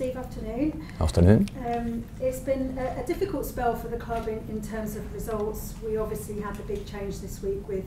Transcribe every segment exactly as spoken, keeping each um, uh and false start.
Steve, afternoon. Afternoon. Um, it's been a, a difficult spell for the club in, in terms of results. We obviously had the big change this week with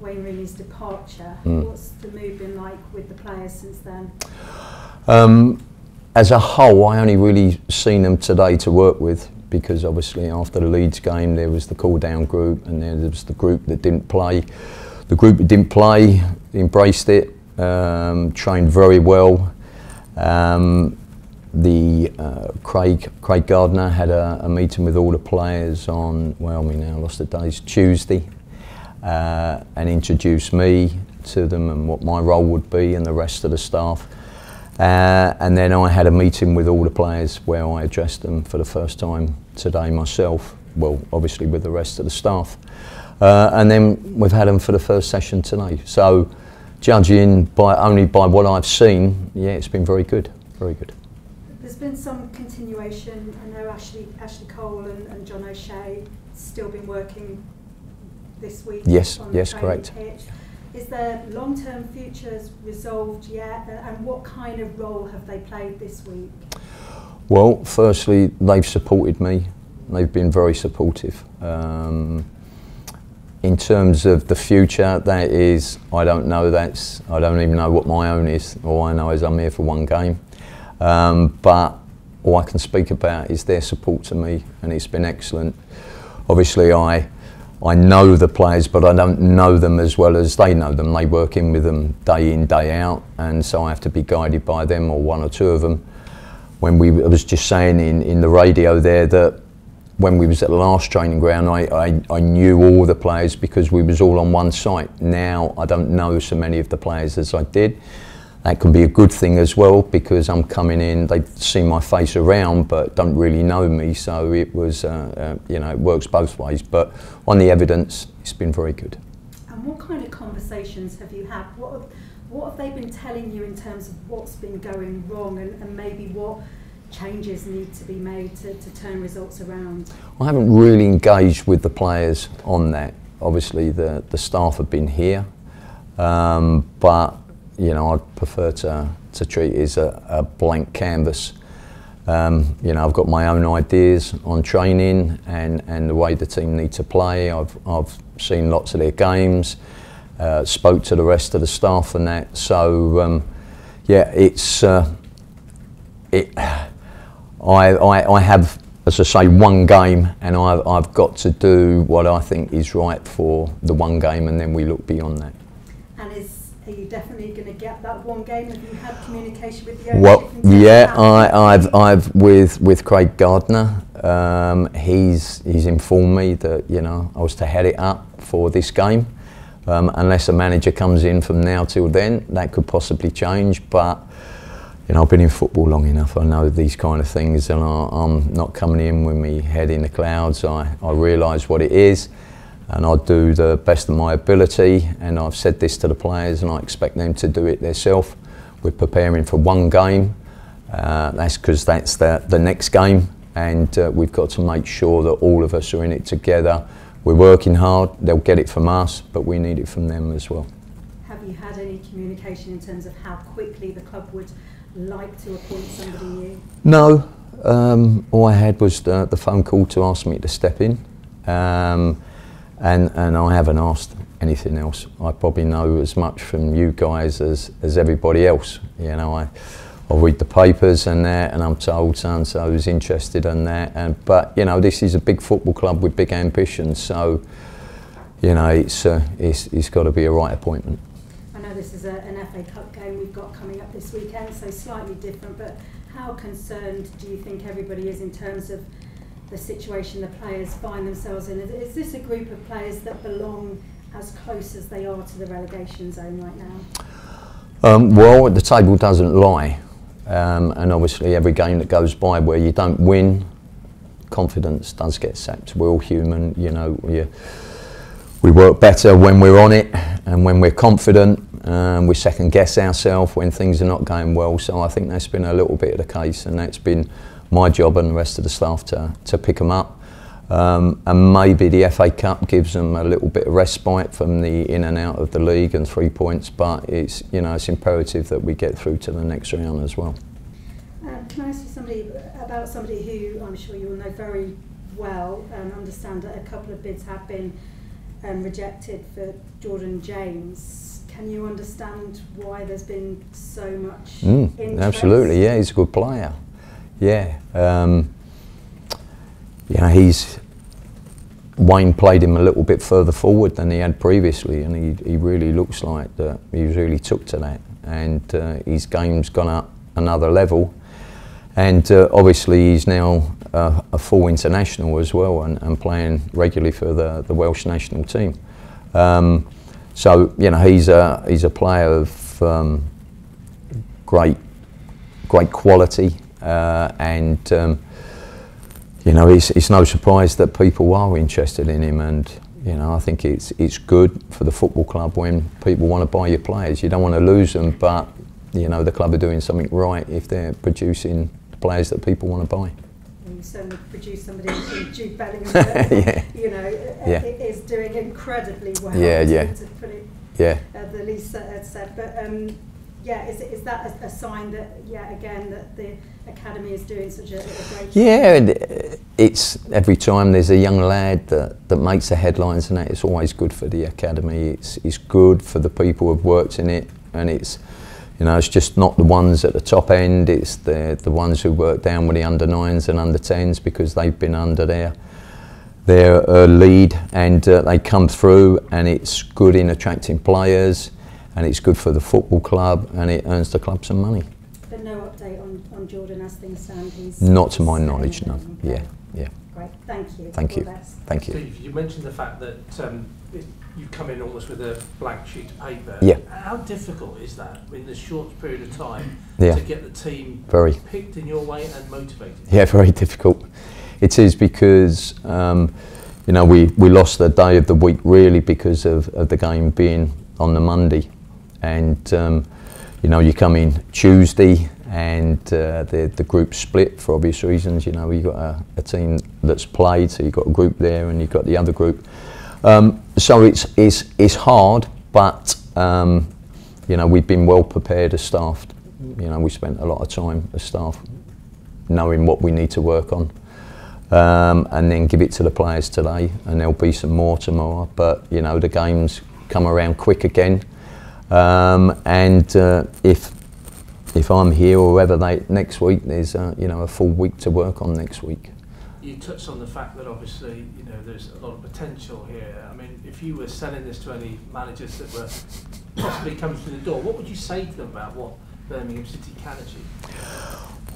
Wayne Rooney's departure. Mm. What's the mood been like with the players since then? Um, as a whole, I only really seen them today to work with, because obviously after the Leeds game there was the call down group, and there was the group that didn't play. The group that didn't play embraced it, um, trained very well. Um, the uh, Craig Craig Gardner had a, a meeting with all the players on, well, we now lost the days, Tuesday, uh, and introduced me to them and what my role would be and the rest of the staff. Uh, and then I had a meeting with all the players where I addressed them for the first time today myself, well, obviously with the rest of the staff. Uh, and then we've had them for the first session tonight. So, judging by only by what I've seen, yeah, it's been very good, very good. There's been some continuation. I know Ashley, Ashley Cole and, and John O'Shea still been working this week. Yes, on yes, the training correct. Pitch. Is their long-term futures resolved yet, and what kind of role have they played this week? Well, firstly, they've supported me. They've been very supportive. Um, in terms of the future, that is, I don't know, that's, I don't even know what my own is. All I know is I'm here for one game. Um, but all I can speak about is their support to me, and it's been excellent. Obviously, I I know the players, but I don't know them as well as they know them. They work in with them day in, day out, and so I have to be guided by them or one or two of them. When we, I was just saying in, in the radio there that when we was at the last training ground, I, I, I knew all the players because we was all on one site. Now I don't know so many of the players as I did. That can be a good thing as well, because I'm coming in, they see my face around but don't really know me, so it was, uh, uh, you know, it works both ways. But on the evidence, it's been very good. And what kind of conversations have you had? What have, what have they been telling you in terms of what's been going wrong, and, and maybe what changes need to be made to, to turn results around? I haven't really engaged with the players on that. Obviously, the, the staff have been here, um, but you know, I prefer to, to treat it as a, a blank canvas. Um, you know, I've got my own ideas on training and, and the way the team need to play. I've, I've seen lots of their games, uh, spoke to the rest of the staff and that. So, um, yeah, it's, uh, it, I, I, I have, as I say, one game, and I've, I've got to do what I think is right for the one game, and then we look beyond that. And is Are you definitely going to get that one game? Have you had communication with the ownership? Well, yeah, I, I've, I've with with Craig Gardner. Um, he's he's informed me that, you know, I was to head it up for this game. Um, unless a manager comes in from now till then, that could possibly change. But you know, I've been in football long enough. I know these kind of things, and I, I'm not coming in with my head in the clouds. I I realise what it is. And I do the best of my ability, and I've said this to the players, and I expect them to do it themselves. We're preparing for one game, uh, that's because that's the, the next game, and uh, we've got to make sure that all of us are in it together. We're working hard, they'll get it from us, but we need it from them as well. Have you had any communication in terms of how quickly the club would like to appoint somebody new? No, um, all I had was the, the phone call to ask me to step in. Um, And, and I haven't asked anything else. I probably know as much from you guys as, as everybody else. You know, I, I read the papers and that, and I'm told so-and-so is interested in that. And, but, you know, this is a big football club with big ambitions, so, you know, it's, uh, it's, it's got to be a right appointment. I know this is a, an F A Cup game we've got coming up this weekend, so slightly different, but how concerned do you think everybody is in terms of the situation the players find themselves in? Is this a group of players that belong as close as they are to the relegation zone right now? Um, well, the table doesn't lie, um, and obviously every game that goes by where you don't win, confidence does get sapped. We're all human, you know, we, we work better when we're on it and when we're confident. Um, we second guess ourselves when things are not going well, so I think that's been a little bit of the case, and that's been my job and the rest of the staff to, to pick them up. Um, and maybe the F A Cup gives them a little bit of respite from the in and out of the league and three points, but it's, you know, it's imperative that we get through to the next round as well. Uh, can I ask ask you somebody about somebody who I'm sure you will know very well and understand that a couple of bids have been um, rejected for Jordan James. Can you understand why there's been so much mm, interest? Absolutely, yeah, he's a good player. Yeah, um, yeah, he's Wayne played him a little bit further forward than he had previously, and he, he really looks like that. He really took to that, and uh, his game's gone up another level. And uh, obviously, he's now uh, a full international as well, and, and playing regularly for the, the Welsh national team. Um, so you know, he's a he's a player of um, great great quality. Uh, and um, you know, it's, it's no surprise that people are interested in him, and you know, I think it's it's good for the football club when people want to buy your players. You don't want to lose them, but you know, the club are doing something right if they're producing the players that people want to buy. And you certainly produce somebody like Jude Bellingham, yeah. you know, yeah. is doing incredibly well. Yeah, yeah. To, to put it yeah. at the least uh, said, but. Um, Yeah, is, is that a, a sign that, yeah, again, that the academy is doing such a, a great yeah, job? Yeah, it's every time there's a young lad that, that makes the headlines and that, it's always good for the academy. It's, it's good for the people who have worked in it, and it's, you know, it's just not the ones at the top end, it's the, the ones who work down with the under nines and under tens, because they've been under their, their uh, lead, and uh, they come through, and it's good in attracting players. And it's good for the football club, and it earns the club some money. But no update on, on Jordan as things stand? He's Not to my knowledge, no. Yeah, yeah. Great, thank you. Thank you. Thank you. Steve, you mentioned the fact that um, it, you come in almost with a blank sheet of paper. Yeah. How difficult is that in the short period of time yeah. to get the team very. picked in your way and motivated? Yeah, very difficult. It is, because um, you know, we, we lost the day of the week really because of, of the game being on the Monday. And um, you know, you come in Tuesday, and uh, the the group split for obvious reasons. You know, you got a, a team that's played, so you've got a group there, and you've got the other group. Um, so it's it's it's hard, but um, you know, we've been well prepared as staff. You know, we spent a lot of time as staff knowing what we need to work on, um, and then give it to the players today, and there'll be some more tomorrow. But you know, the games come around quick again. Um, and uh, if if I'm here or wherever they next week, there's uh, you know, a full week to work on next week. You touched on the fact that obviously, you know, there's a lot of potential here. I mean, if you were selling this to any managers that were possibly coming through the door, what would you say to them about what Birmingham City can achieve?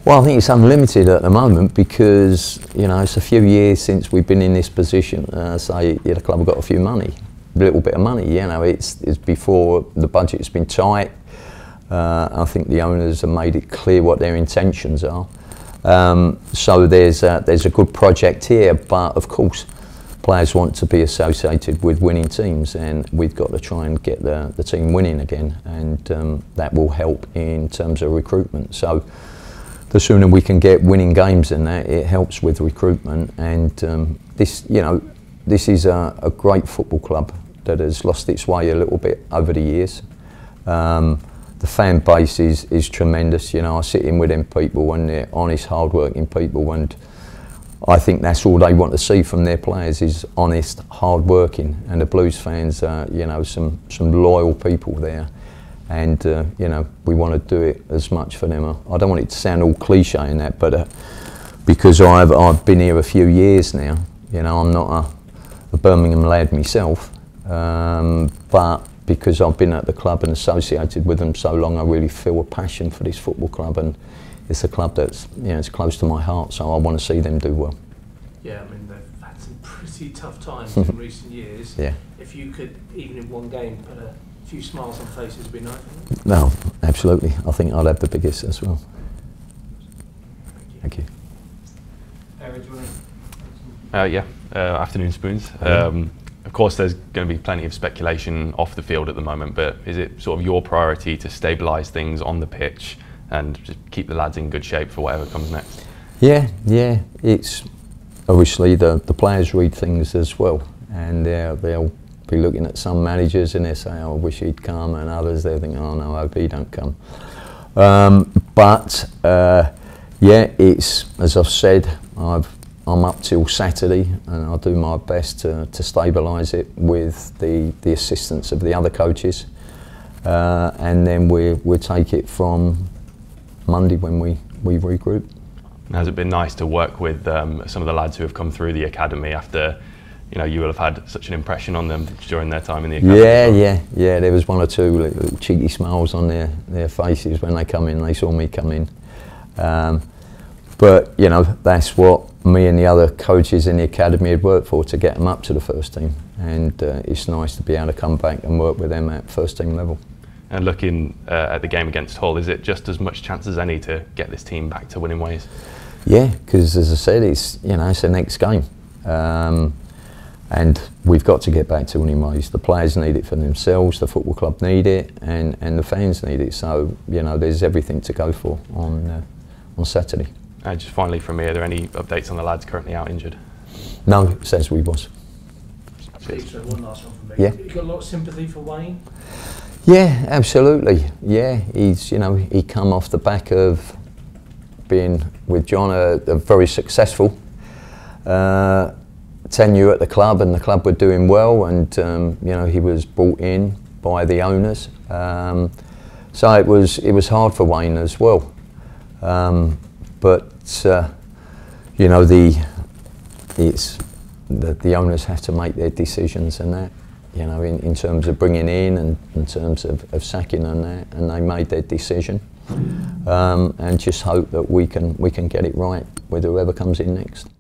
Well, I think it's unlimited at the moment, because you know, it's a few years since we've been in this position. Uh, say yeah, the club have got a few money. little bit of money, you know, it's, it's before the budget's been tight. Uh, I think the owners have made it clear what their intentions are. Um, so there's a, there's a good project here, but of course, players want to be associated with winning teams, and we've got to try and get the, the team winning again, and um, that will help in terms of recruitment. So the sooner we can get winning games in that, it helps with recruitment, and um, this, you know, this is a, a great football club that has lost its way a little bit over the years. Um, the fan base is, is tremendous. You know, I sit in with them people, and they're honest, hard-working people, and I think that's all they want to see from their players is honest, hard-working. And the Blues fans are, you know, some, some loyal people there, and uh, you know, we want to do it as much for them. I don't want it to sound all cliche in that, but uh, because I've, I've been here a few years now, you know, I'm not a a Birmingham lad myself, um, but because I've been at the club and associated with them so long, I really feel a passion for this football club, and it's a club that's, you know, it's close to my heart, so I want to see them do well. Yeah, I mean, they've had some pretty tough times in recent years. Yeah. If you could, even in one game, put a few smiles on faces, would be nice. No, absolutely. I think I'd have the biggest as well. Thank you. Thank you. Uh, yeah, uh, afternoon spoons. Um, of course, there's going to be plenty of speculation off the field at the moment, but is it sort of your priority to stabilise things on the pitch and just keep the lads in good shape for whatever comes next? Yeah, yeah. It's obviously the, the players read things as well, and they'll be looking at some managers and they say, oh, I wish he'd come, and others they'll think, oh no, I hope he don't come. Um, but uh, yeah, it's, as I've said, I've, I'm up till Saturday and I'll do my best to, to stabilise it with the, the assistance of the other coaches. Uh, and then we, we'll take it from Monday when we, we regroup. Has it been nice to work with um, some of the lads who have come through the academy after, you know, you will have had such an impression on them during their time in the academy? Yeah, yeah, yeah. There was one or two little cheeky smiles on their, their faces when they come in, they saw me come in. Um, but, you know, that's what me and the other coaches in the academy had worked for, to get them up to the first team. And uh, it's nice to be able to come back and work with them at first team level. And looking uh, at the game against Hull, is it just as much chance as any to get this team back to winning ways? Yeah, because as I said, it's, you know, it's the next game. Um, and we've got to get back to winning ways. The players need it for themselves, the football club need it, and, and the fans need it. So, you know, there's everything to go for on, uh, on Saturday. And just finally from me, are there any updates on the lads currently out injured? No, it says we was. So one last one from me. Yeah. You got a lot of sympathy for Wayne? Yeah, absolutely. Yeah, he's, you know, he come off the back of being with John, a, a very successful uh, tenure at the club, and the club were doing well, and um, you know, he was brought in by the owners. Um, so it was it was hard for Wayne as well. Um, but uh, you know, the it's the, the owners have to make their decisions and that. You know, in, in terms of bringing in and in terms of, of sacking and that, and they made their decision. Um, and just hope that we can we can get it right with whoever comes in next.